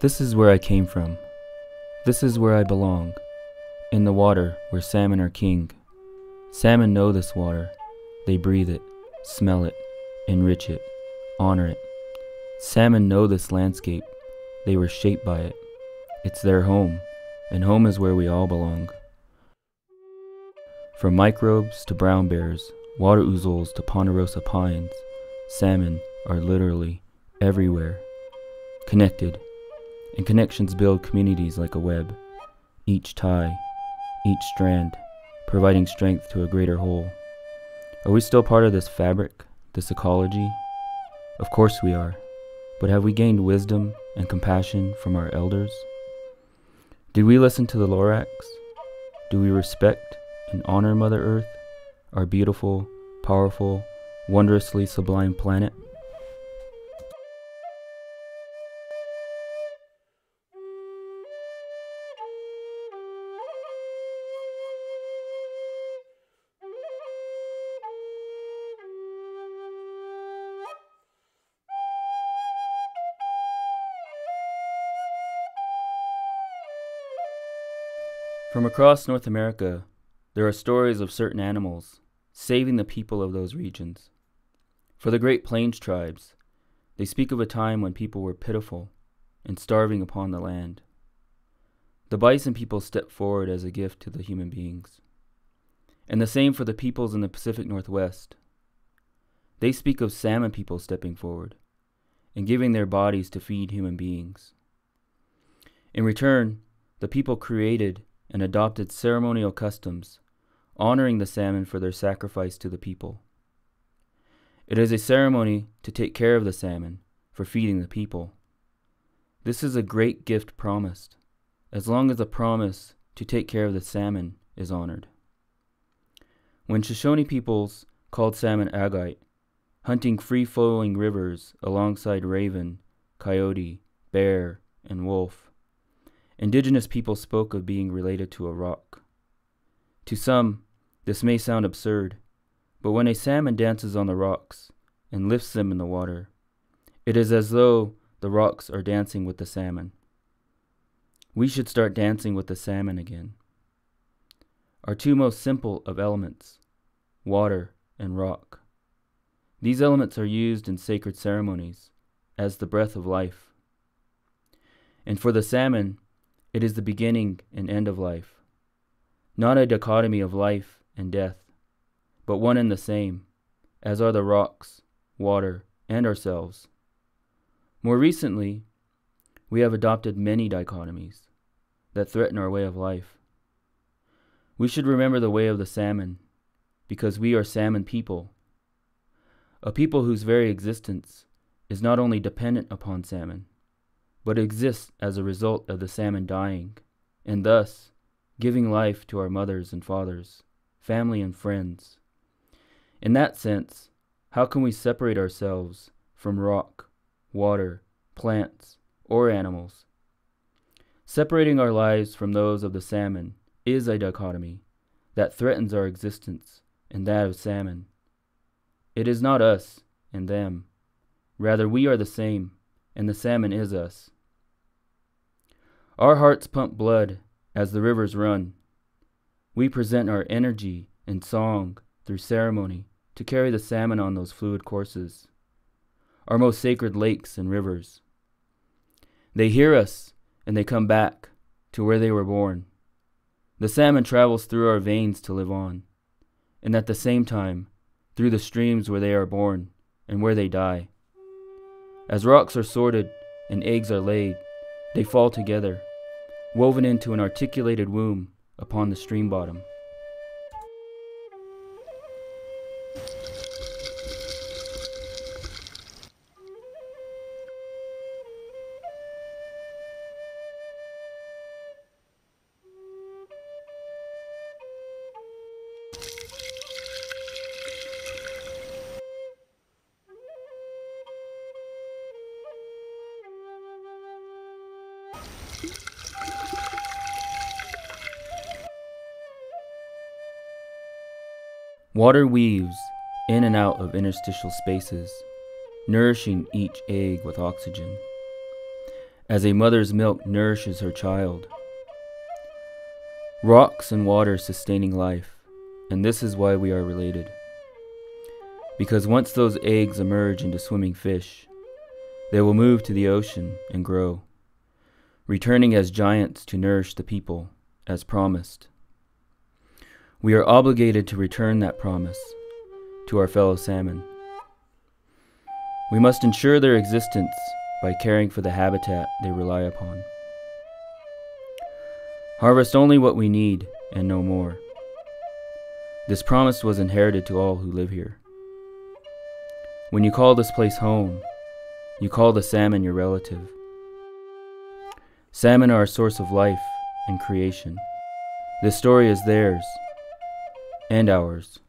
This is where I came from. This is where I belong. In the water where salmon are king. Salmon know this water. They breathe it, smell it, enrich it, honor it. Salmon know this landscape. They were shaped by it. It's their home, and home is where we all belong. From microbes to brown bears, water ouzels to ponderosa pines, salmon are literally everywhere. Connected. And connections build communities like a web, each tie, each strand, providing strength to a greater whole. Are we still part of this fabric, this ecology? Of course we are, but have we gained wisdom and compassion from our elders? Did we listen to the Lorax? Do we respect and honor Mother Earth, our beautiful, powerful, wondrously sublime planet? From across North America, there are stories of certain animals saving the people of those regions. For the Great Plains tribes, they speak of a time when people were pitiful and starving upon the land. The bison people stepped forward as a gift to the human beings. And the same for the peoples in the Pacific Northwest. They speak of salmon people stepping forward and giving their bodies to feed human beings. In return, the people created and adopted ceremonial customs, honoring the salmon for their sacrifice to the people. It is a ceremony to take care of the salmon for feeding the people. This is a great gift promised, as long as the promise to take care of the salmon is honored. When Shoshone peoples called salmon agite, hunting free-flowing rivers alongside raven, coyote, bear, and wolf, indigenous people spoke of being related to a rock. To some, this may sound absurd, but when a salmon dances on the rocks and lifts them in the water, it is as though the rocks are dancing with the salmon. We should start dancing with the salmon again. Our two most simple of elements, water and rock. These elements are used in sacred ceremonies as the breath of life. And for the salmon, it is the beginning and end of life, not a dichotomy of life and death, but one and the same, as are the rocks, water, and ourselves. More recently, we have adopted many dichotomies that threaten our way of life. We should remember the way of the salmon, because we are salmon people, a people whose very existence is not only dependent upon salmon, but exists as a result of the salmon dying, and thus giving life to our mothers and fathers, family and friends. In that sense, how can we separate ourselves from rock, water, plants, or animals? Separating our lives from those of the salmon is a dichotomy that threatens our existence and that of salmon. It is not us and them. Rather, we are the same, and the salmon is us. Our hearts pump blood as the rivers run. We present our energy and song through ceremony to carry the salmon on those fluid courses, our most sacred lakes and rivers. They hear us, and they come back to where they were born. The salmon travels through our veins to live on, and at the same time, through the streams where they are born and where they die. As rocks are sorted and eggs are laid, they fall together, woven into an articulated womb upon the stream bottom. Water weaves in and out of interstitial spaces, nourishing each egg with oxygen, as a mother's milk nourishes her child. Rocks and water sustaining life, and this is why we are related. Because once those eggs emerge into swimming fish, they will move to the ocean and grow, returning as giants to nourish the people, as promised. We are obligated to return that promise to our fellow salmon. We must ensure their existence by caring for the habitat they rely upon. Harvest only what we need and no more. This promise was inherited to all who live here. When you call this place home, you call the salmon your relative. Salmon are a source of life and creation. This story is theirs and ours.